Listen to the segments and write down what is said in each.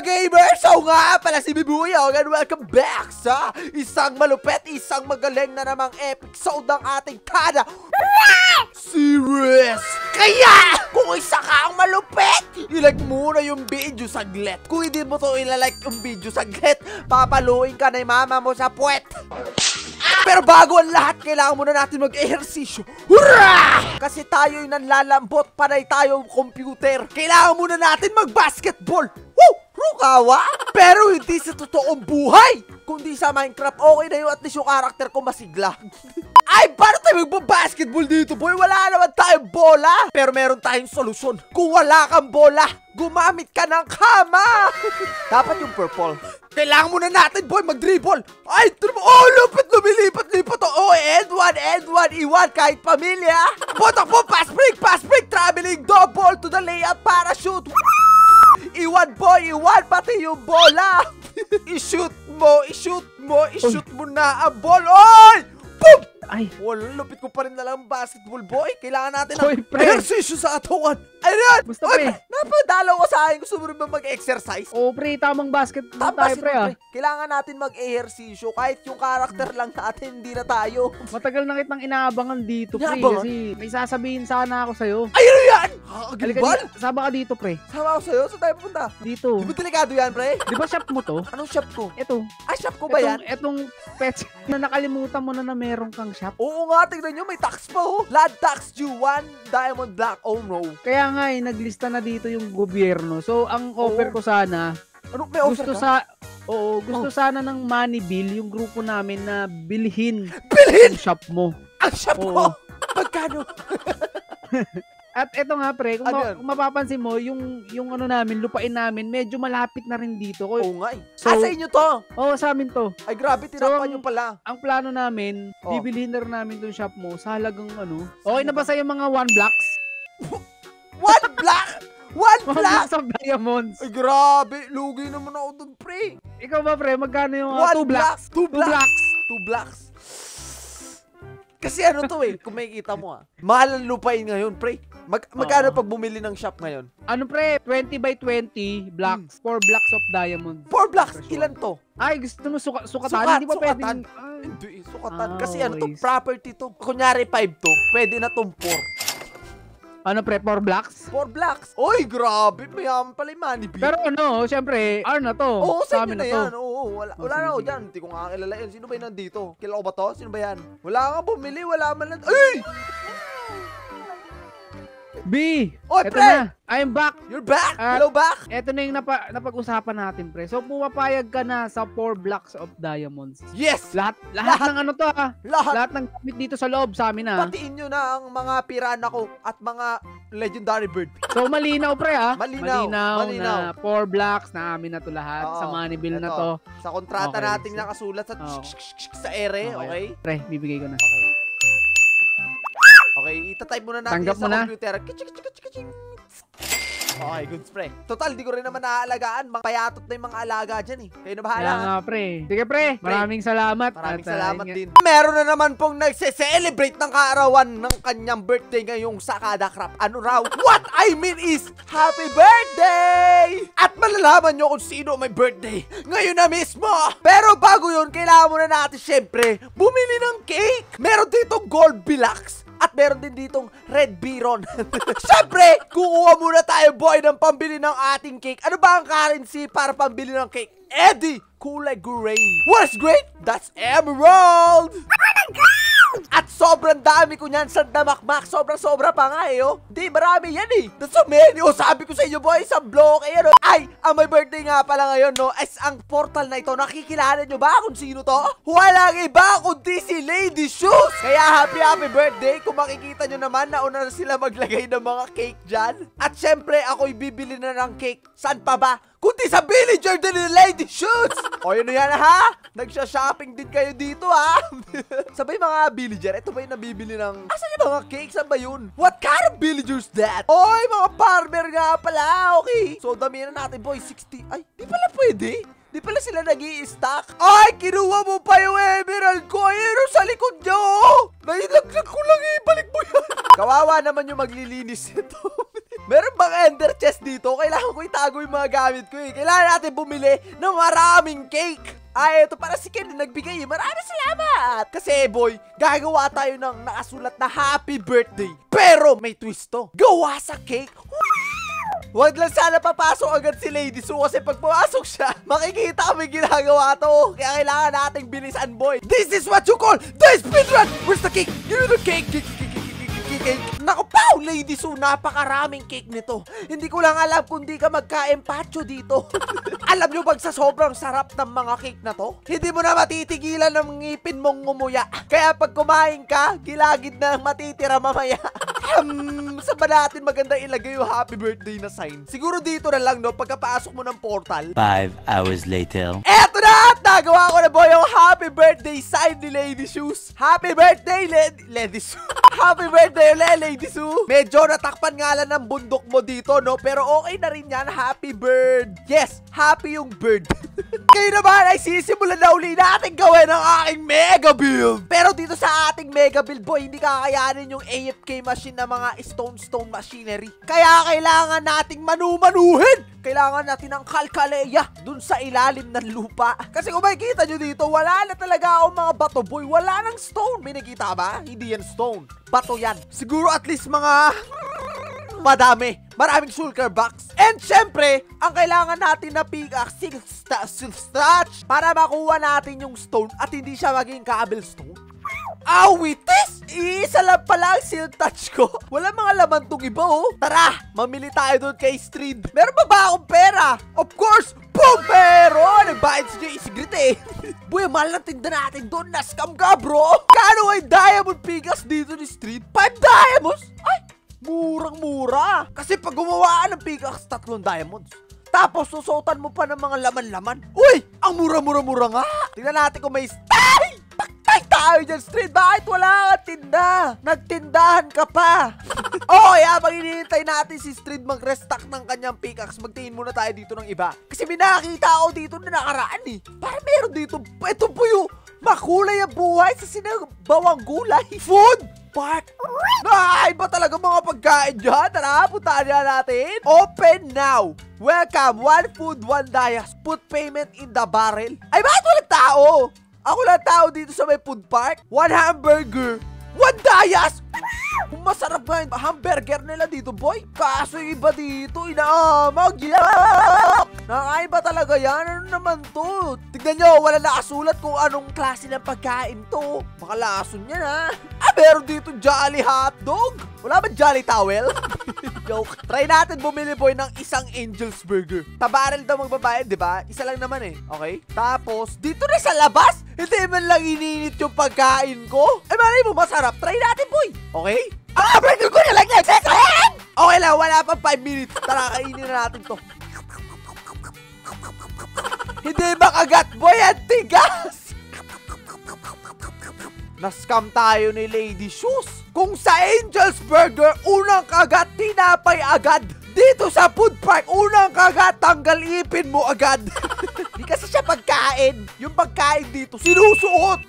mga gamers! So nga pala si BeeBuYog and welcome back sa isang malupet, isang magaling na namang episode ng ating Kada Series! Kaya kung isa ka ang malupet, ilike muna yung video saglit. Kung hindi mo to ilalike yung video saglit, papaluin ka na yung mama mo sa puwet. Pero bago ang lahat, kailangan muna natin mag-ehersisyo. Hurrah! Kasi tayo'y nanlalambot, panay tayong computer. Kailangan muna natin mag-basketball. Woo! Rukawa! Pero hindi sa totoong buhay, kundi sa Minecraft. Okay na yun, at least yung karakter ko masigla. Ay, paano tayo magbabasketball dito, boy? Wala naman tayong bola. Pero meron tayong solusyon. Kung wala kang bola, gumamit ka ng kama. Dapat yung purple. Kailangan muna natin, boy, mag-dribble. Ay, oh, lupit, lumilipat-lipat. Oh, and one, and one, iwan, kahit pamilya. Botak po, pass break, traveling, double to the layout, parachute. Iwan, boy, iwan, pati yung bola. I-shoot mo, i-shoot mo, i-shoot mo na ang ball. Oy! Boom! Ay. Wala, lupit ko pa rin nalang basketball, boy. Kailangan natin ng exercise sa atawan. Ayun! Basta, pre. Napadalaw ko sa akin. Gusto mo rin ba mag-exercise? Oo, pre. Tamang basketball tayo, pre, ah. Kailangan natin mag-exercise. Kahit yung karakter lang natin, hindi na tayo. Matagal na kitang inaabangan dito, pre. Kasi may sasabihin sana ako sa'yo. Ayun yan! Haginbal? Sama ka dito, pre. Sama ako sa'yo? Saan tayo punta? Dito. Di ba delikado yan, pre? Di ba shop mo to? Anong shop ko? Ito. Ah, shop ko ba yan? Etong pets na nakalimutan mo na na meron kang shop. Oo nga, tignan nyo, may tax pa, oh. Land tax due, 1 diamond black, oh no. Kaya nga, eh, naglista na dito yung gobyerno. So, ang offer ko sana, ano, may offer gusto ka? Oo, gusto sana ng money bill, yung grupo namin na bilhin. Bilhin? Ang shop mo. Ang shop ko? Magkano? At eto nga, pre, kung, kung mapapansin mo, yung ano namin, lupain namin, medyo malapit na rin dito. Oo nga eh. So, sa inyo to? Oo, sa amin to. Ay, grabe, tinapan nyo pala. Ang plano namin, bibilihin na rin namin itong shop mo sa halagang ano. Okay na ba sa'yo mga 1 blocks? 1 block? 1 block? Sa diamonds. Ay, grabe, lugi naman ako dun, pre. Ikaw ba, pre, magkano yung 2 blocks? 2 blocks? 2 blocks. Kasi ano to eh, kung makikita mo, ah, mahal ang lupain ngayon, pre. Magkano pag bumili ng shop ngayon? Ano, pre? 20 by 20 blocks. 4 blocks of diamond. 4 blocks? Ilan to? Ay, gusto mo sukatan? Hindi ba pwedeng... Hindi, sukatan. Kasi ano to, property to. Kunyari 5 to, pwede na tong 4. Ano, pre? 4 blocks? 4 blocks. Oy, grabe. Mayaman pala yung money bill. Pero ano, syempre, ano na to? Oo, sa inyo na yan. Oo, wala na ako dyan. Hindi ko nga kilala yan. Sino ba yun nandito? Kilala ko ba to? Sino ba yan? Wala nga bumili. Wala man lang. Ay! B! Oy, eto pre! Na. I'm back. You're back? Hello, back? Eto na yung napag-usapan natin, pre. So, pumapayag ka na sa 4 blocks of diamonds. Yes! Lahat ng ano to, ha? Lahat ng gamit dito sa loob sa amin, ha? Patiin nyo na ang mga pirana ko at mga legendary bird. So, malinaw, pre, ha? Malinaw na 4 blocks na amin na to lahat. Sa money bill na to. Sa kontrata natin nakasulat sa ere, okay? Pre, bibigay ko na. Okay. Okay, itatype muna natin sa computer. Okay, good spray. Total, di ko rin naman naaalagaan. Payatot na yung mga alaga dyan eh. Kayo na bahala. Yan nga, pre. Sige, pre. Maraming salamat. Maraming salamat din. Meron na naman pong nagse-celebrate ng kaarawan ng kanyang birthday ngayong sa KadaCraft. Ano raw? What I mean is, happy birthday! At malalaman nyo kung sino may birthday ngayon na mismo. Pero bago yun, kailangan muna natin syempre bumili ng cake. Meron dito gold bilax. At meron din ditong red biron. Siyempre, kukuha muna tayo, boy, ng pambili ng ating cake. Ano ba ang currency para pambili ng cake? Eddie, kulay green. What's green? That's emerald! At sobrang dami ko niyan sa damakmak. Sobra-sobra pa nga eh, oh. Di, marami yan eh. That's so many. Oh, sabi ko sa inyo, boy, sa block eh, ano. Ay, ang may birthday nga pala ngayon, no, is ang portal na ito. Nakikilala nyo ba kung sino to? Walang iba kundi si Lady Shoes. Kaya happy birthday. Kung makikita nyo naman, nauna na sila maglagay ng mga cake dyan. At syempre, ako'y bibili na ng cake. Saan pa ba? Kundi sa villager din ni Lady Shoes! O yun yan, ha? Nagsha-shopping din kayo dito, ha? Sabay mga villager, ito ba yung nabibili ng... Asan yung mga cake? Saan ba yun? What kind of villager's that? Oy, mga farmer nga pala, okay? So, damihan na natin, boy, 60. Ay, di pala pwede. Di pala sila nag-i-stack. Ay, kinuha mo pa yung emerald ko. Ayun, sa likod niyo. Nailaglag ko lang, ibalik mo yan. Kawawa naman yung maglilinis ito. Meron bang ender chest dito? Kailangan ko itago yung mga gamit ko eh. Kailangan natin bumili ng maraming cake. Ay, ito para si Ken na nagbigay. Maraming salamat! Kasi boy, gagawa tayo ng nakasulat na happy birthday. Pero may twist to. Gawa sa cake. Huwag lang sana papasok agad si Lady Shoes kasi pag pumasok siya, makikita kami ginagawa to. Kaya kailangan nating bilisan, boy. This is what you call the speedrun! Where's the cake? Give me the cake! Cake. Naku, pow! Lady Shoes, napakaraming cake nito. Hindi ko lang alam kung di ka magka-empacho dito. Alam nyo, pag sa sobrang sarap ng mga cake na to, hindi mo na matitigilan ng ngipin mong ngumuya. Kaya pag kumain ka, gilagid na matitira mamaya. Saan ba natin maganda ilagay yung happy birthday na sign? Siguro dito na lang, no? Pagkapasok mo ng portal. 5 hours later. Eto na! Nagawa ko na, boy, yung happy birthday sign ni Lady Shoes. Happy birthday, Lady Shoes. Happy birthday ulit, Lady Shoes. Medyo natakpan nga lang ng bundok mo dito, no? Pero okay na rin yan. Happy bird. Yes, happy yung bird. Ngayon naman ay sisimulan na uli natin gawin ang aking mega build. Pero dito sa ating mega build, boy, hindi kakayanin yung AFK machine na mga stone machinery. Kaya kailangan nating manumanuhin. Kailangan natin ng kalkaleya dun sa ilalim ng lupa. Kasi kung makikita nyo dito, wala na talaga akong mga bato, boy. Wala ng stone. May nakita ba? Hindi yan stone. Bato yan. Siguro at least mga... madami. Maraming shulker box. And syempre, ang kailangan natin na pickaxe, silk starch, para makuha natin yung stone at hindi siya maging cobblestone. Awitis! Iisa lang pala ang silk touch ko. Wala mga laman tong iba, oh. Tara, mamili tayo doon kay Street. Meron ba akong pera? Of course! Boom! Pero, nagbayad si Jay Sigrid eh. Buya, mahal ng tinda natin doon. Nascam ka, bro. Kano ay diamond pigas dito ni Street? 5 diamonds? Ay, murang-mura. Kasi pag gumawa ng pigas, 3 diamonds. Tapos, susuotan mo pa ng mga laman-laman. Uy, ang mura-mura-mura nga. Tingnan natin kung may... Ay! Ay, tayo dyan, Street! Bakit wala ka tinda? Nagtindahan ka pa! Okay, habang hinihintay natin si Street mag-restock ng kanyang pickaxe, magtingin muna tayo dito ng iba. Kasi may nakakita ako dito na nakaraan eh. Parang meron dito, ito po yung makulay ang buhay sa sinabawang gulay. Food! Part. Ay, ba talaga mga pagkain dyan? Tara, puntaan na natin. Open now. Welcome, one food, one dias. Put payment in the barrel. Ay, bakit walang tao? Ako lang tao dito sa may food park. 1 hamburger, 1 dayas! Masarap nga yung hamburger nila dito, boy. Kaso yung iba dito, inaamag. Nakakain ba talaga yan? Ano naman to? Tignan nyo, wala nakasulat kung anong klase ng pagkain to. Baka lason yan, ha? Ah, meron dito Jolly Hotdog. Wala ba Jolly Towel? Joke. Try natin bumili, boy, ng isang Angel's Burger. Tabarel daw magbabayad, di ba? Isa lang naman eh. Okay? Tapos, dito na sa labas? Hindi man lang ininit yung pagkain ko. Ay, malay mo, masarap. Try natin, boy. Okay? Ah, burger ko na lang yan! Okay lang, wala pa 5 minutes. Tara, kainin na natin to. Hindi makagat, boy, at tigas. Nascam tayo ni Lady Shoes. Kung sa Angel's Burger, unang kagat, tinapay agad. Dito sa food park, unang kagat, tanggal ipin mo agad. Di kasi siya pagkain. Yung pagkain dito, sinusuot.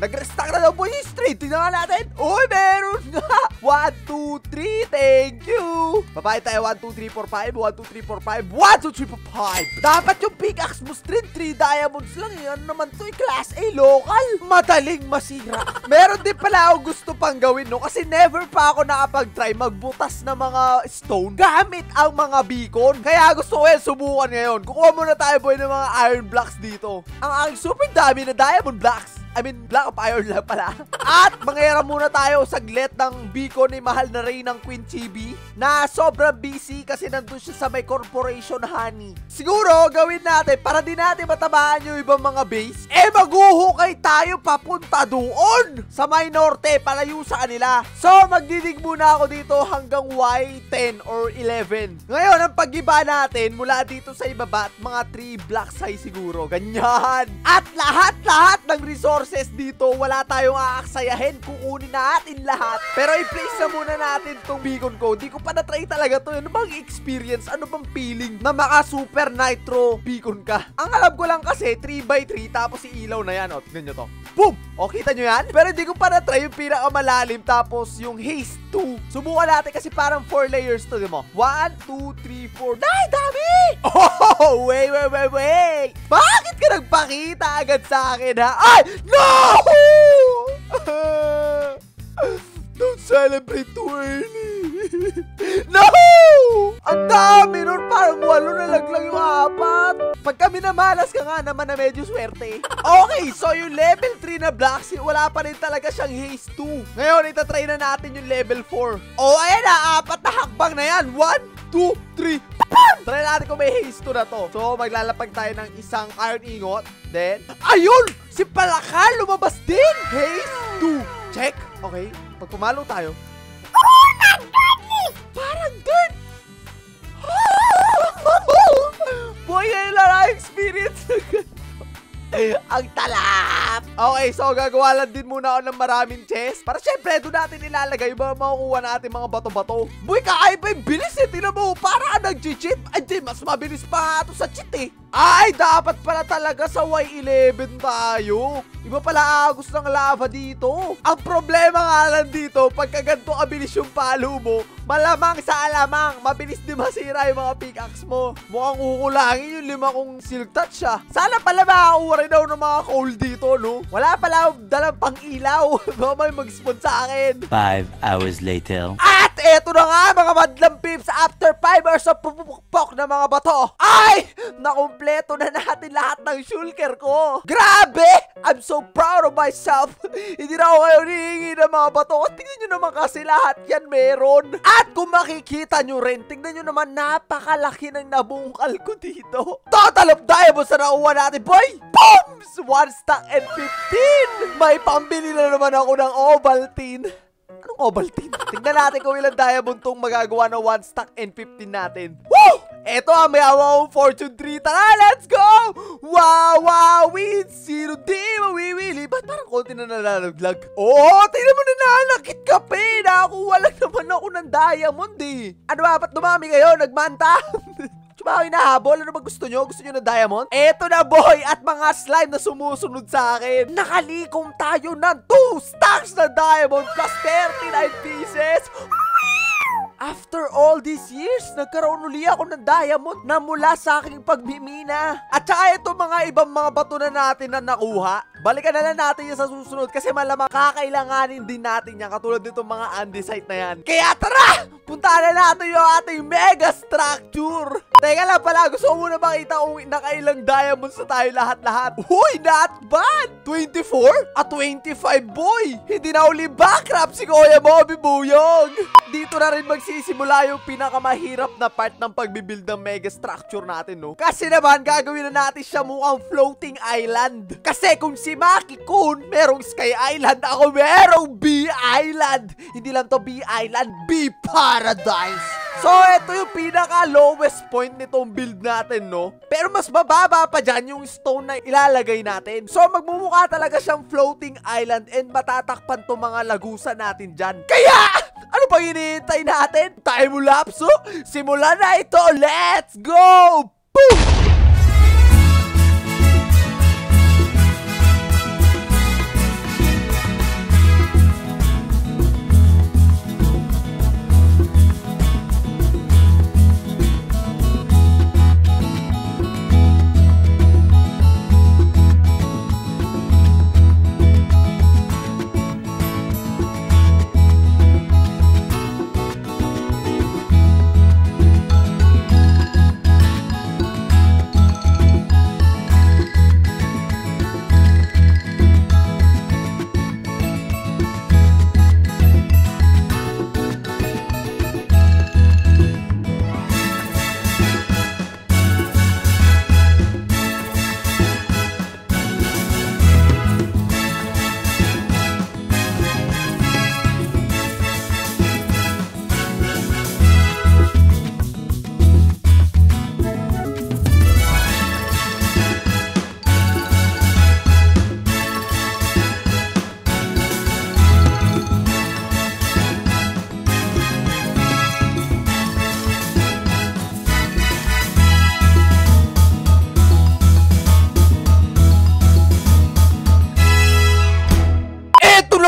Nag-restock na daw po yung Street. Tingnan natin. Uy, meron nga. 1, 2, 3, thank you. Babae tayo, 1, 2, 3, 4, 5. 1, 2, 3, 4, 5. 1, 2, 3, 4, 5. Dapat yung pickaxe mo, Street, 3 diamonds lang. Ano naman to, class A local. Madaling masira. Meron din pala ako gusto pang gawin, no? Kasi never pa ako nakapag-try magbutas ng mga stone gamit ang mga beacon. Kaya gusto ko yan subukan ngayon. Kukuha muna tayo, boy, ng mga iron blocks dito. Ang aking super dami na diamond blocks. I mean, block of iron lang pala. At mangyayara muna tayo saglit ng beacon ni mahal na rey ng Queen Chibi na sobrang busy kasi nandun siya sa may corporation, honey. Siguro, gawin natin para di natin matamaan yung ibang mga base. Eh, maguhukay tayo papunta doon sa may norte, palayo sa kanila. So, magdidig muna ako dito hanggang Y10 or 11. Ngayon, ang pag-iba natin mula dito sa ibaba at mga 3 blocks high siguro. Ganyan. At lahat-lahat ng resort dito, wala tayong aaksayahin. Kukunin natin lahat. Pero i-place na muna natin tong beacon ko. Di ko pa na-try talaga to. Ano bang experience? Ano bang feeling na maka-super nitro beacon ka? Ang alam ko lang kasi, 3x3 tapos si ilaw na yan. O, tignan nyo to. Boom! O, kita nyo yan? Pero hindi ko pa na-try yung pinakamalalim tapos yung haze 2. Subukan natin kasi parang 4 layers to, di mo? 1, 2, 3, 4. Ay, dami! Oh, wait. Bakit ka nagpakita agad sa akin, ha? Ay, no! Don't celebrate too early. No! Ang dami nun, parang 8 na laglang yung 4. Pag kami namalas ka nga naman na medyo swerte. Okay, so yung level 3 na blocks, wala pa rin talaga siyang haze 2. Ngayon, itatry na natin yung level 4. Oh, ayan na, 4 na hakbang na yan. 1, 2, 3. Try natin kung may haze 2 na to. So, maglalapag tayo ng isang iron ingot. Then, ayun! Si Palakal lumabas din! Haze 2. Check. Okay, pag pumalo tayo. Oh, my God! Parang dirt! Boy, yun lang ang experience. Ang talap! Okay, so gagawa lang din muna ako ng maraming chest. Para syempre, doon natin ilalagay yung mga makukuha natin mga bato-bato. Boy, kakaiba yung bilis eh. Tingnan mo, para nag-cheat. Ay, di, mas mabilis pa ito sa cheat eh. Ay, dapat pala talaga sa Y11 tayo. Iba pala agos ng lava dito. Ang problema nga lang dito, pagka ganito kabilis yung palo mo, malamang sa alamang, mabilis din masira yung mga pickaxe mo. Mukhang kukulangin yung 5 kong silk touch siya. Sana pala makakuha rin daw ng mga coal dito, no? Wala pala dalang pang ilaw. Baka may mag-spawn sa akin. 5 hours later. At eto na nga mga madlang peeps, after 5 hours of pupukpok na mga bato. Ay! Naku, kompleto na natin lahat ng shulker ko. Grabe! I'm so proud of myself. Hindi na ako kayo hihingi ng mga bato. At tingnan nyo naman kasi lahat yan meron. At kung makikita nyo rin, tingnan nyo naman napakalaki ng nabungkal ko dito. Total of diamonds na nakuha natin, boy! Booms! 1 stack and 15! May pambili na naman ako ng Ovaltine. Anong Ovaltine? Tingnan natin kung ilang diamond tong magagawa na 1 stack and 15 natin. Woo! Eto ang may awa kong fortune 3. Tara, let's go! Wow, wow, win! Zero, di mawiwili. Ba't parang konti na nalalaglag? Oo, tingnan mo na nalakit ka, pe! Nakakuha lang naman ako ng diamond, eh. Ano ba, ba't dumami kayo? Nagmanta? Tsuma ako hinahabol. Ano ba gusto nyo? Gusto nyo ng diamond? Eto na, boy! At mga slime na sumusunod sa akin. Nakalikom tayo ng 2 stacks na diamond plus 39 pieces. After all these years, nagkaroon uli ako ng diamond na mula sa aking pagmimina. At saka ito mga ibang mga bato na natin na nakuha. Balikan na lang natin yan sa susunod kasi malamang kakailanganin din natin yan katulad nito mga andesite na yan. Kaya tara! Punta na natin yung ating mega structure! Teka lang pala, gusto ko muna makita kung nakailang diamonds na tayo lahat-lahat. Uy, not bad! 24? At 25, boy! Hindi na uli backrap si Kuya Bobby BeeBuYog! Dito na rin magsisimula yung pinakamahirap na part ng pagbibuild ng mega structure natin, no? Kasi naman, gagawin na natin siya mukhang floating island. Kasi kung si Maki-kun, merong Sky Island, ako merong Bee Island. Hindi lang to Bee Island, Bee Paradise. So, ito yung pinaka-lowest point nitong build natin, no? Pero mas mababa pa dyan yung stone na ilalagay natin. So, magmumukha talaga siyang floating island and matatakpan itong mga lagusan natin dyan. Kaya, ano pang hinihintay natin? Time lapse, oh? Simulan na ito! Let's go! Boom!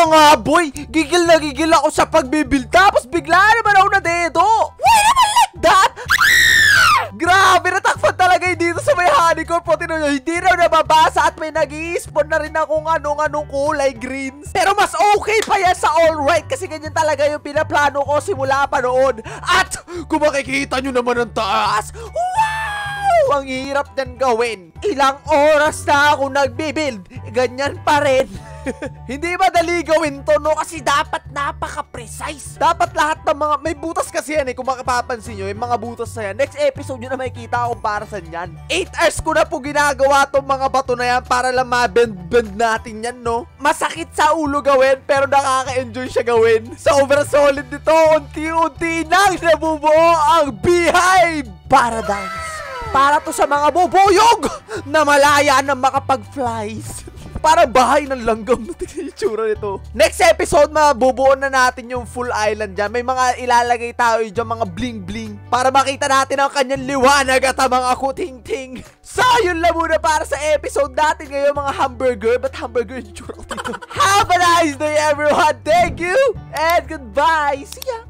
nga boy, gigil na gigil ako sa pagbibuild tapos bigla naman ako na dito. Why naman like that? Grabe, natakpan talaga dito sa may honeycomb po. Tinuloy nyo, hindi raw nababasa at may nag-i-spawn na rin akong anong-anong kulay greens. Pero mas okay pa yan sa alright kasi ganyan talaga yung pinaplano ko simula pa noon. At kung makikita nyo naman ang taas, wow! Ang hirap nyan gawin. Ilang oras na ako nagbibuild, ganyan pa rin. Hindi madali gawin to, no? Kasi dapat napaka-precise. Dapat lahat ng mga... May butas kasi yan eh. Kung makapapansin nyo, yung mga butas na yan. Next episode nyo na makikita ako para sa yan. 8 hours ko na po ginagawa tong mga bato na yan para lang ma-bend-bend natin yan, no? Masakit sa ulo gawin, pero nakaka-enjoy siya gawin. Sobrang solid nito. Unti-unti nang nabubuo ang Beehive Paradise. Para to sa mga bubuyog na malaya na makapag-flies. Para bahay ng langgam. Tignan yung tsura nito. Next episode, mabubuo na natin yung full island dyan. May mga ilalagay tayo dyan, mga bling-bling. Para makita natin ang kanyang liwanag at ang mga kuting-ting. So, yun lang muna para sa episode natin ngayon, mga hamburger. But hamburger yung tsura ko dito. Have a nice day, everyone. Thank you and goodbye. See ya.